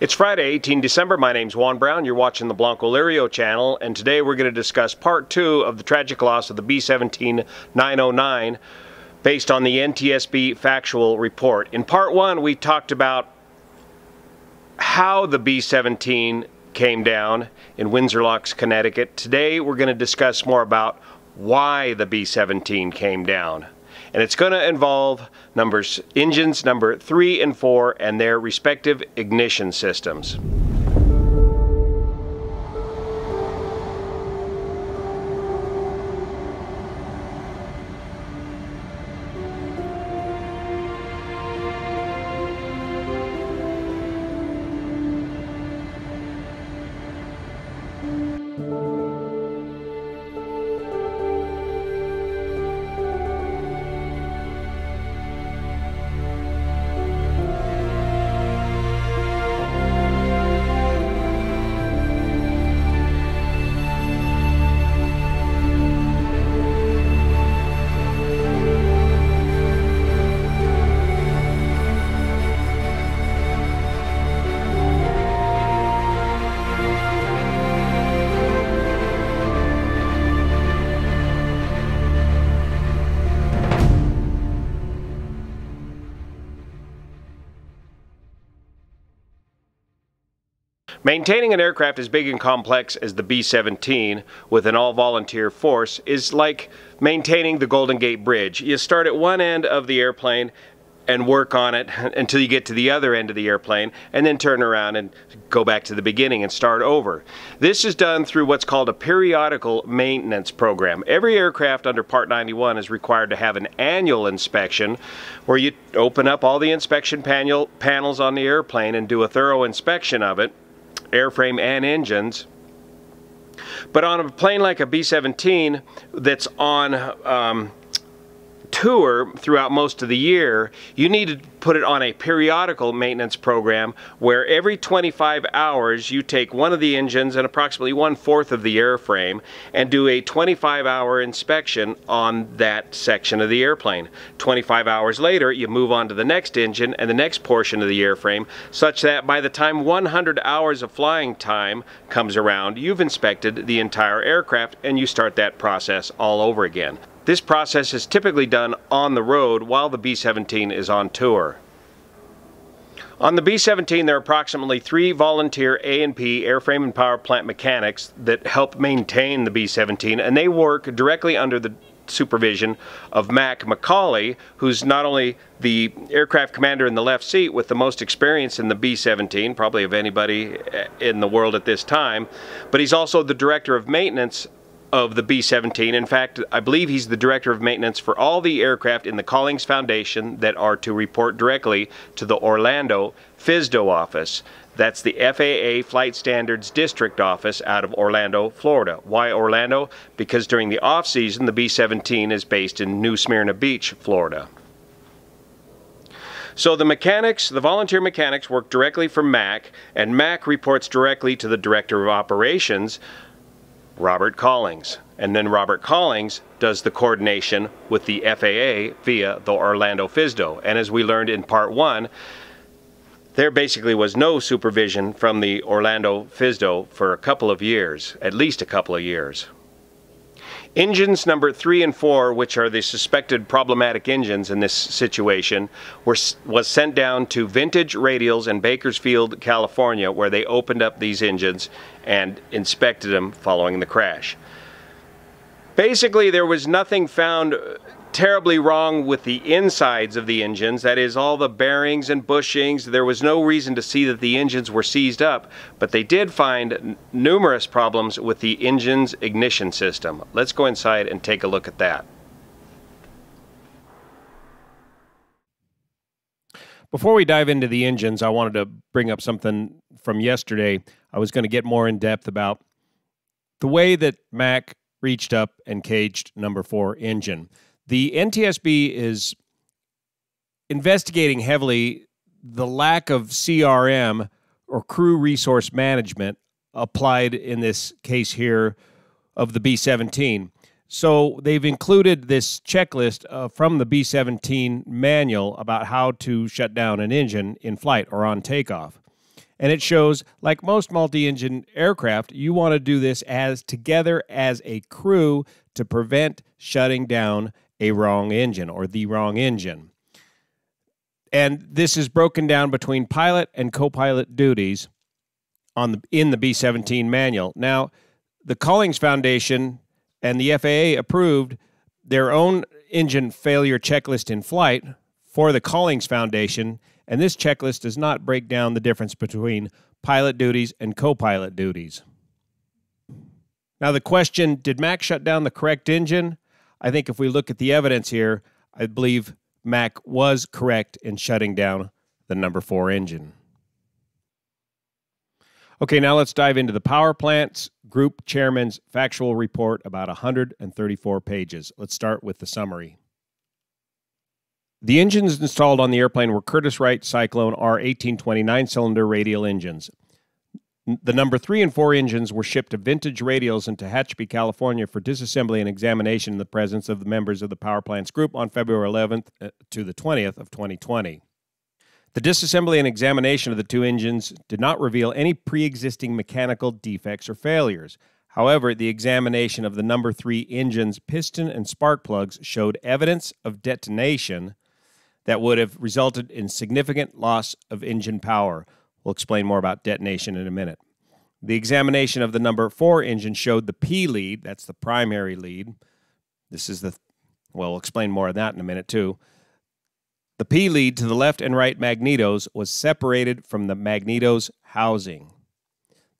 It's Friday, 18 December. My name's Juan Brown. You're watching the Blanco Lirio channel, and today we're going to discuss Part 2 of the tragic loss of the B-17-909 based on the NTSB factual report. In Part 1, we talked about how the B-17 came down in Windsor Locks, Connecticut. Today, we're going to discuss more about why the B-17 came down. And it's going to involve engines number 3 and 4 and their respective ignition systems. Maintaining an aircraft as big and complex as the B-17 with an all-volunteer force is like maintaining the Golden Gate Bridge. You start at one end of the airplane and work on it until you get to the other end of the airplane, and then turn around and go back to the beginning and start over. This is done through what's called a periodical maintenance program. Every aircraft under Part 91 is required to have an annual inspection, where you open up all the inspection panels on the airplane and do a thorough inspection of it, airframe and engines. But on a plane like a B-17 that's on tour throughout most of the year, you need to put it on a periodical maintenance program where every 25 hours you take one of the engines and approximately 1/4 of the airframe and do a 25-hour inspection on that section of the airplane. 25 hours later, you move on to the next engine and the next portion of the airframe, such that by the time 100 hours of flying time comes around, you've inspected the entire aircraft and you start that process all over again. This process is typically done on the road while the B-17 is on tour. On the B-17, there are approximately 3 volunteer A&P, airframe and power plant mechanics, that help maintain the B-17, and they work directly under the supervision of Mac McCauley, who's not only the aircraft commander in the left seat with the most experience in the B-17, probably of anybody in the world at this time, but he's also the director of maintenance of the B-17. In fact, I believe he's the director of maintenance for all the aircraft in the Collings Foundation that are to report directly to the Orlando FISDO office. That's the FAA Flight Standards District office out of Orlando, Florida. Why Orlando? Because during the off-season, the B-17 is based in New Smyrna Beach, Florida. So the volunteer mechanics work directly for Mac, and Mac reports directly to the Director of Operations, Robert Collings, and then Robert Collings does the coordination with the FAA via the Orlando FISDO. And as we learned in Part 1, there basically was no supervision from the Orlando FISDO for a couple of years, at least a couple of years. Engines number 3 and 4, which are the suspected problematic engines in this situation, was sent down to Vintage Radials in Bakersfield, California, where they opened up these engines and inspected them following the crash. Basically, there was nothing found terribly wrong with the insides of the engines, that is, all the bearings and bushings. There was no reason to see that the engines were seized up, but they did find numerous problems with the engine's ignition system. Let's go inside and take a look at that. Before we dive into the engines, I wanted to bring up something from yesterday. I was going to get more in depth about the way that Mac reached up and caged number 4 engine. The NTSB is investigating heavily the lack of CRM, or crew resource management, applied in this case here of the B-17. So they've included this checklist from the B-17 manual about how to shut down an engine in flight or on takeoff. And it shows, like most multi-engine aircraft, you want to do this as together as a crew to prevent shutting down a wrong engine or the wrong engine. And this is broken down between pilot and co-pilot duties on in the B-17 manual. Now, the Collings Foundation and the FAA approved their own engine failure checklist in flight for the Collings Foundation, and this checklist does not break down the difference between pilot duties and co-pilot duties. Now, the question, did Mac shut down the correct engine? I think if we look at the evidence here, I believe Mac was correct in shutting down the number 4 engine. Okay, now let's dive into the power plant's group chairman's factual report, about 134 pages. Let's start with the summary. The engines installed on the airplane were Curtis Wright Cyclone R1829 cylinder radial engines. The number 3 and 4 engines were shipped to Vintage Radials in Tehachapi, California for disassembly and examination in the presence of the members of the power plant's group on February 11th to the 20th of 2020. The disassembly and examination of the 2 engines did not reveal any pre-existing mechanical defects or failures. However, the examination of the number 3 engine's piston and spark plugs showed evidence of detonation that would have resulted in significant loss of engine power. We'll explain more about detonation in a minute. The examination of the number 4 engine showed the P lead, that's the primary lead. This is the, well, we'll explain more of that in a minute too. The P lead to the left and right magnetos was separated from the magneto's housing.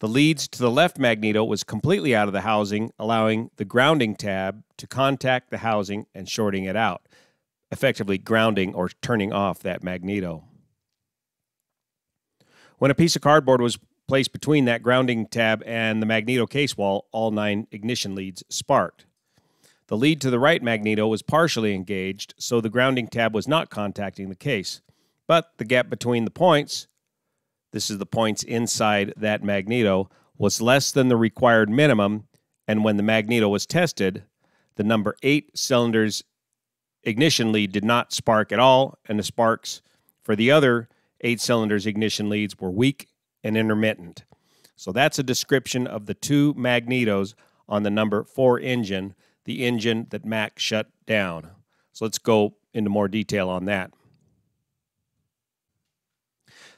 The leads to the left magneto was completely out of the housing, allowing the grounding tab to contact the housing and shorting it out, effectively grounding or turning off that magneto. When a piece of cardboard was placed between that grounding tab and the magneto case wall, all 9 ignition leads sparked. The lead to the right magneto was partially engaged, so the grounding tab was not contacting the case. But the gap between the points, this is the points inside that magneto, was less than the required minimum, and when the magneto was tested, the number 8 cylinder's ignition lead did not spark at all, and the sparks for the other 8 cylinders' ignition leads were weak and intermittent. So that's a description of the 2 magnetos on the number 4 engine, the engine that Mac shut down. So let's go into more detail on that.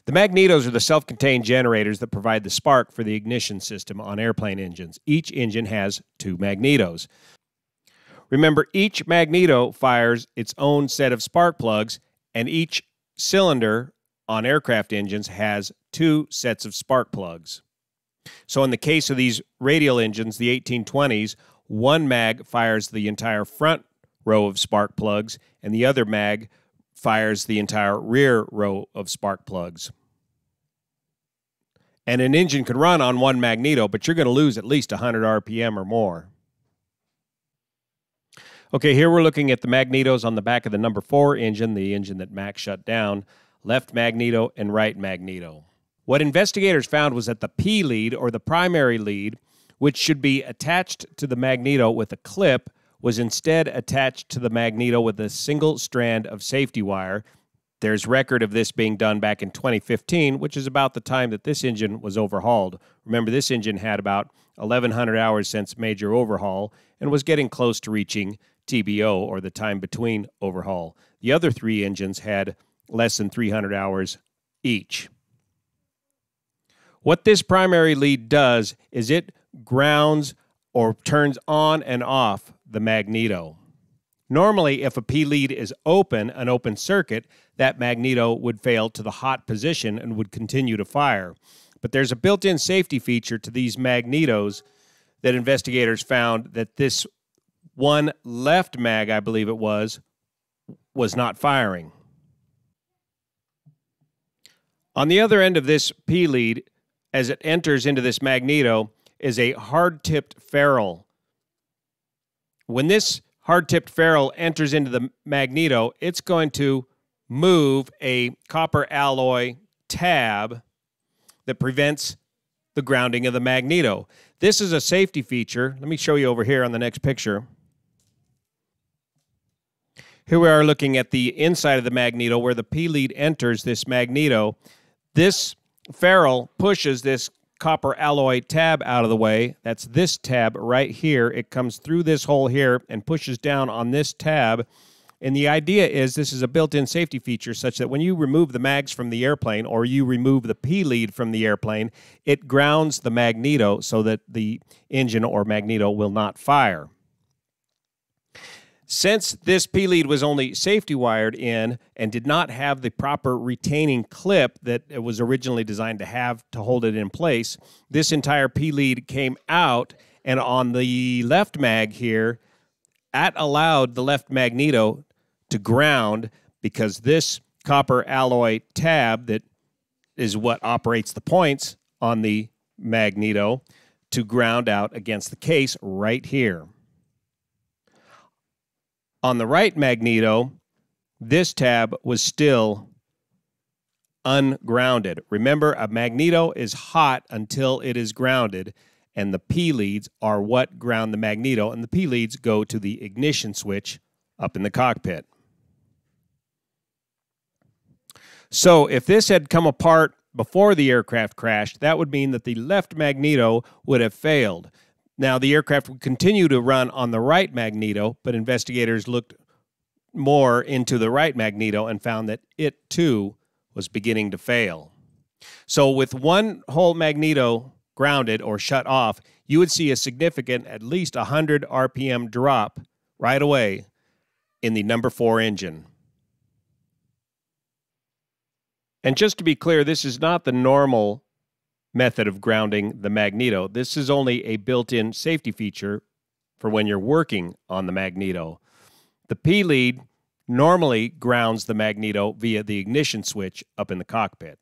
The magnetos are the self-contained generators that provide the spark for the ignition system on airplane engines. Each engine has 2 magnetos. Remember, each magneto fires its own set of spark plugs, and each cylinder on aircraft engines has 2 sets of spark plugs. So in the case of these radial engines, the 1820s, one mag fires the entire front row of spark plugs, and the other mag fires the entire rear row of spark plugs. And an engine could run on one magneto, but you're going to lose at least 100 RPM or more. Okay, here we're looking at the magnetos on the back of the number 4 engine, the engine that Mac shut down, left magneto and right magneto. What investigators found was that the P lead, or the primary lead, which should be attached to the magneto with a clip, was instead attached to the magneto with a single strand of safety wire. There's record of this being done back in 2015, which is about the time that this engine was overhauled. Remember, this engine had about 1,100 hours since major overhaul and was getting close to reaching TBO, or the time between overhaul. The other 3 engines had less than 300 hours each. What this primary lead does is it grounds or turns on and off the magneto. Normally, if a P lead is open, an open circuit, that magneto would fail to the hot position and would continue to fire. But there's a built-in safety feature to these magnetos that investigators found that this one left mag, I believe it was not firing. On the other end of this P lead, as it enters into this magneto, is a hard-tipped ferrule. When this hard-tipped ferrule enters into the magneto, it's going to move a copper alloy tab that prevents the grounding of the magneto. This is a safety feature. Let me show you over here on the next picture. Here we are looking at the inside of the magneto where the P lead enters this magneto. This ferrule pushes this copper alloy tab out of the way. That's this tab right here. It comes through this hole here and pushes down on this tab. And the idea is this is a built-in safety feature such that when you remove the mags from the airplane or you remove the P-lead from the airplane, it grounds the magneto so that the engine or magneto will not fire. Since this P-lead was only safety wired in and did not have the proper retaining clip that it was originally designed to have to hold it in place, this entire P-lead came out, and on the left mag here, that allowed the left magneto to ground because this copper alloy tab that is what operates the points on the magneto to ground out against the case right here. On the right magneto, this tab was still ungrounded. Remember, a magneto is hot until it is grounded, and the P-leads are what ground the magneto, and the P-leads go to the ignition switch up in the cockpit. So if this had come apart before the aircraft crashed, that would mean that the left magneto would have failed. Now, the aircraft would continue to run on the right magneto, but investigators looked more into the right magneto and found that it, too, was beginning to fail. So with one whole magneto grounded or shut off, you would see a significant, at least 100 RPM drop right away in the number 4 engine. And just to be clear, this is not the normal method of grounding the magneto. This is only a built-in safety feature for when you're working on the magneto. The P-lead normally grounds the magneto via the ignition switch up in the cockpit.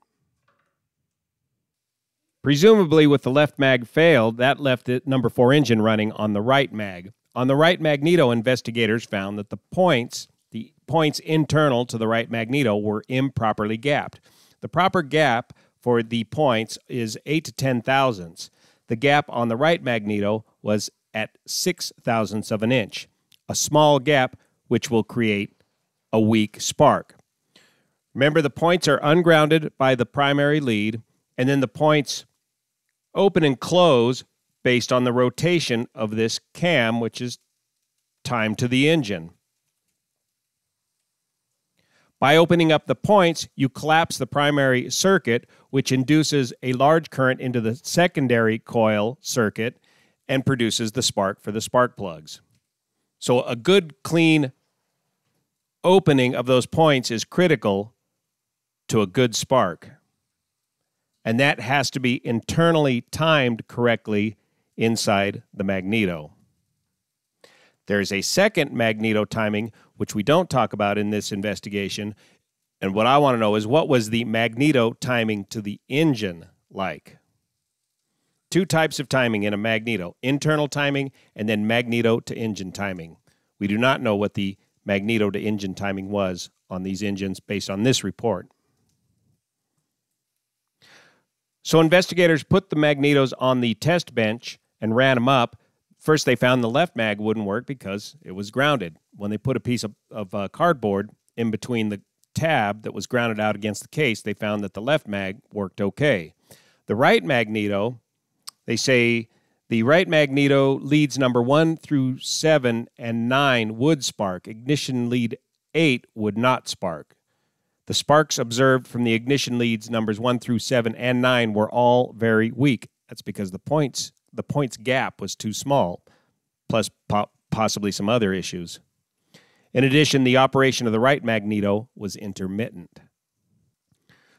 Presumably, with the left mag failed, that left the number 4 engine running on the right mag. On the right magneto, investigators found that the points internal to the right magneto were improperly gapped. The proper gap for the points is 8 to 10 thousandths. The gap on the right magneto was at 6 thousandths of an inch, a small gap which will create a weak spark. Remember, the points are ungrounded by the primary lead, and then the points open and close based on the rotation of this cam, which is timed to the engine. By opening up the points, you collapse the primary circuit, which induces a large current into the secondary coil circuit and produces the spark for the spark plugs. So a good, clean opening of those points is critical to a good spark. And that has to be internally timed correctly inside the magneto. There is a second magneto timing, which we don't talk about in this investigation. And what I want to know is, what was the magneto timing to the engine like? Two types of timing in a magneto: internal timing and then magneto to engine timing. We do not know what the magneto to engine timing was on these engines based on this report. So investigators put the magnetos on the test bench and ran them up. First, they found the left mag wouldn't work because it was grounded. When they put a piece of cardboard in between the tab that was grounded out against the case, they found that the left mag worked okay. The right magneto, they say the right magneto leads number 1 through 7 and 9 would spark. Ignition lead 8 would not spark. The sparks observed from the ignition leads numbers 1 through 7 and 9 were all very weak. That's because the points gap was too small, plus possibly some other issues. In addition, the operation of the right magneto was intermittent.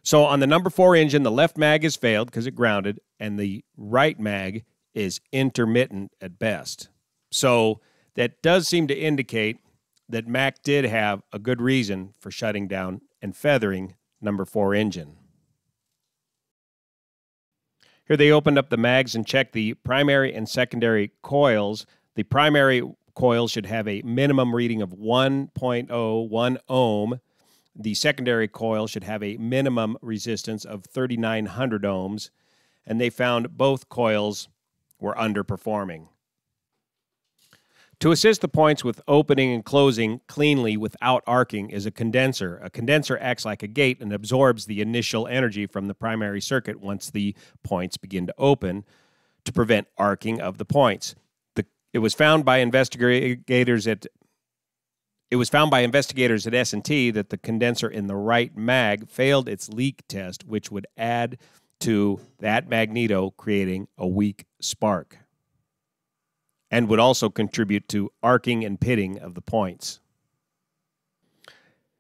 So on the number 4 engine, the left mag is failed because it grounded, and the right mag is intermittent at best. So that does seem to indicate that Mac did have a good reason for shutting down and feathering number 4 engine. Here they opened up the mags and checked the primary and secondary coils. The primary coil should have a minimum reading of 1.01 ohm. The secondary coil should have a minimum resistance of 3,900 ohms. And they found both coils were underperforming. To assist the points with opening and closing cleanly without arcing is a condenser. A condenser acts like a gate and absorbs the initial energy from the primary circuit once the points begin to open to prevent arcing of the points. It was found by investigators at S&T that the condenser in the right mag failed its leak test, which would add to that magneto, creating a weak spark, and would also contribute to arcing and pitting of the points.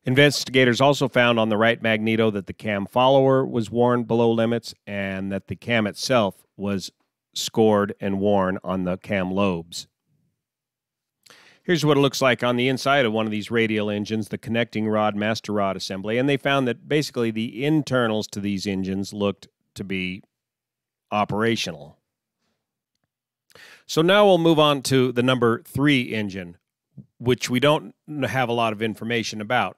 Investigators also found on the right magneto that the cam follower was worn below limits and that the cam itself was scored and worn on the cam lobes. Here's what it looks like on the inside of one of these radial engines, the connecting rod master rod assembly, and they found that basically the internals to these engines looked to be operational. So now we'll move on to the number 3 engine, which we don't have a lot of information about.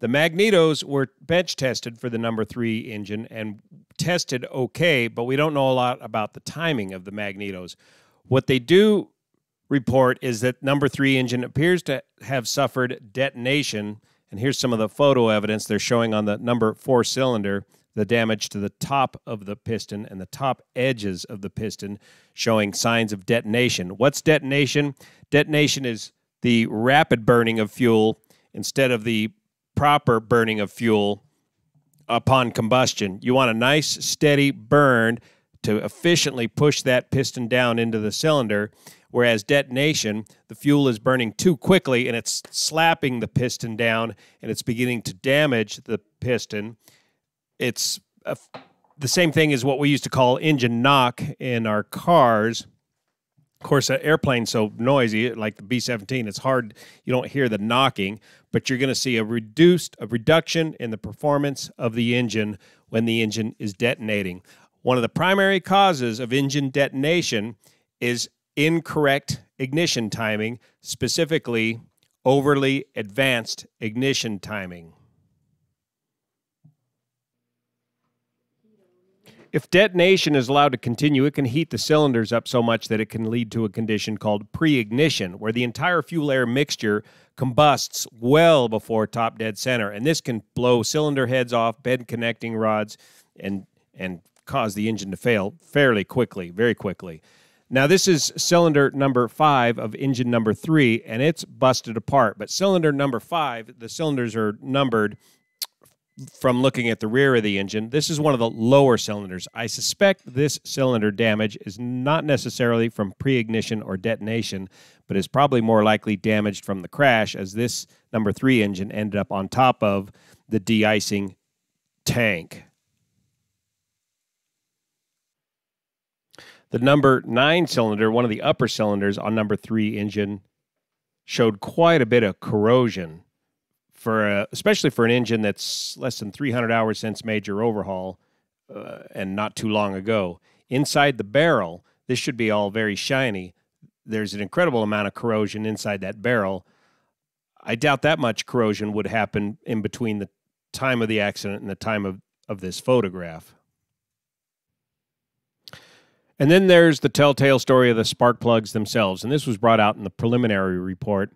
The magnetos were bench tested for the number 3 engine and tested okay, but we don't know a lot about the timing of the magnetos. What they do report is that number 3 engine appears to have suffered detonation, and here's some of the photo evidence they're showing on the number 4 cylinder. The damage to the top of the piston and the top edges of the piston showing signs of detonation. What's detonation? Detonation is the rapid burning of fuel instead of the proper burning of fuel upon combustion. You want a nice, steady burn to efficiently push that piston down into the cylinder, whereas detonation, the fuel is burning too quickly and it's slapping the piston down and it's beginning to damage the piston. It's the same thing as what we used to call engine knock in our cars. Of course, an airplane's so noisy, like the B-17, it's hard, you don't hear the knocking, but you're going to see a reduction in the performance of the engine when the engine is detonating. One of the primary causes of engine detonation is incorrect ignition timing, specifically overly advanced ignition timing. If detonation is allowed to continue, it can heat the cylinders up so much that it can lead to a condition called pre-ignition, where the entire fuel-air mixture combusts well before top dead center. And this can blow cylinder heads off, bend connecting rods, and cause the engine to fail fairly quickly, very quickly. Now, this is cylinder number 5 of engine number 3, and it's busted apart. But cylinder number 5, the cylinders are numbered from looking at the rear of the engine. This is one of the lower cylinders. I suspect this cylinder damage is not necessarily from pre-ignition or detonation, but is probably more likely damaged from the crash, as this number 3 engine ended up on top of the de-icing tank. The number 9 cylinder, one of the upper cylinders on number 3 engine, showed quite a bit of corrosion. Especially for an engine that's less than 300 hours since major overhaul and not too long ago. Inside the barrel, this should be all very shiny. There's an incredible amount of corrosion inside that barrel. I doubt that much corrosion would happen in between the time of the accident and the time of this photograph. And then there's the telltale story of the spark plugs themselves, and this was brought out in the preliminary report.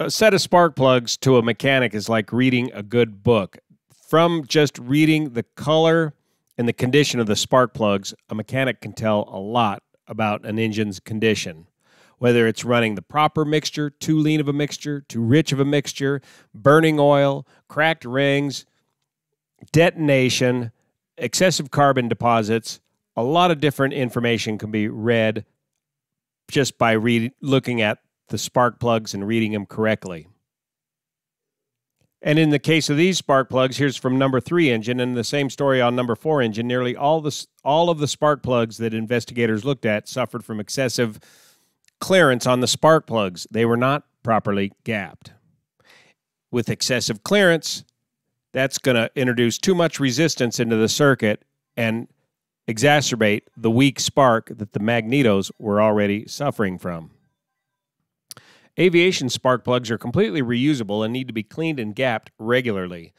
A set of spark plugs to a mechanic is like reading a good book. From just reading the color and the condition of the spark plugs, a mechanic can tell a lot about an engine's condition. Whether it's running the proper mixture, too lean of a mixture, too rich of a mixture, burning oil, cracked rings, detonation, excessive carbon deposits, a lot of different information can be read just by looking at the spark plugs and reading them correctly. And in the case of these spark plugs, here's from number 3 engine, and the same story on number 4 engine. Nearly all of the spark plugs that investigators looked at suffered from excessive clearance on the spark plugs. They were not properly gapped. With excessive clearance, that's going to introduce too much resistance into the circuit and exacerbate the weak spark that the magnetos were already suffering from. Aviation spark plugs are completely reusable and need to be cleaned and gapped regularly.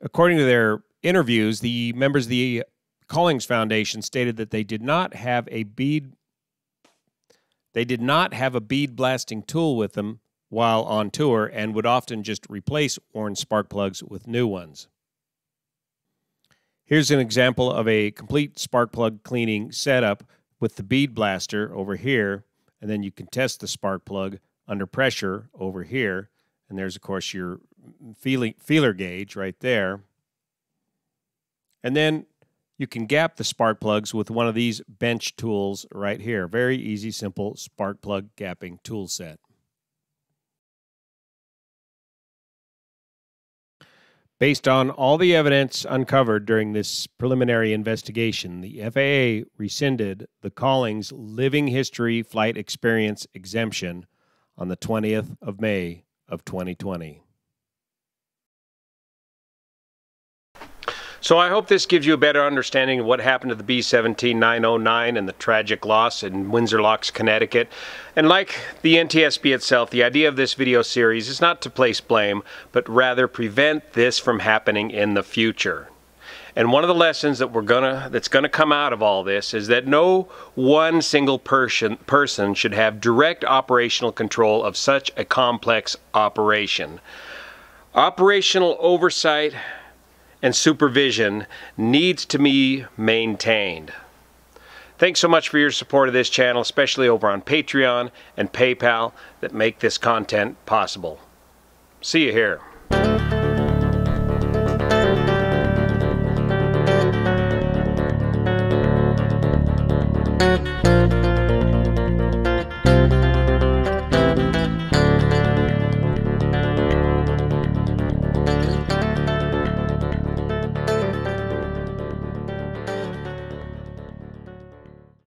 According to their interviews, the members of the Collings Foundation stated that they did not have a bead They did not have a bead blasting tool with them while on tour and would often just replace worn spark plugs with new ones. Here's an example of a complete spark plug cleaning setup with the bead blaster over here, and then you can test the spark plug under pressure over here, and there's of course your feeler gauge right there. And then you can gap the spark plugs with one of these bench tools right here. Very easy, simple spark plug gapping tool set. Based on all the evidence uncovered during this preliminary investigation, the FAA rescinded the Collings Living History Flight Experience exemption on the 20th of May of 2020. So I hope this gives you a better understanding of what happened to the B-17-909 and the tragic loss in Windsor Locks, Connecticut. And like the NTSB itself, the idea of this video series is not to place blame, but rather prevent this from happening in the future. And one of the lessons that that's gonna come out of all this is that no one single person should have direct operational control of such a complex operation. Operational oversight and supervision needs to be maintained. Thanks so much for your support of this channel, especially over on Patreon and PayPal that make this content possible. See you here.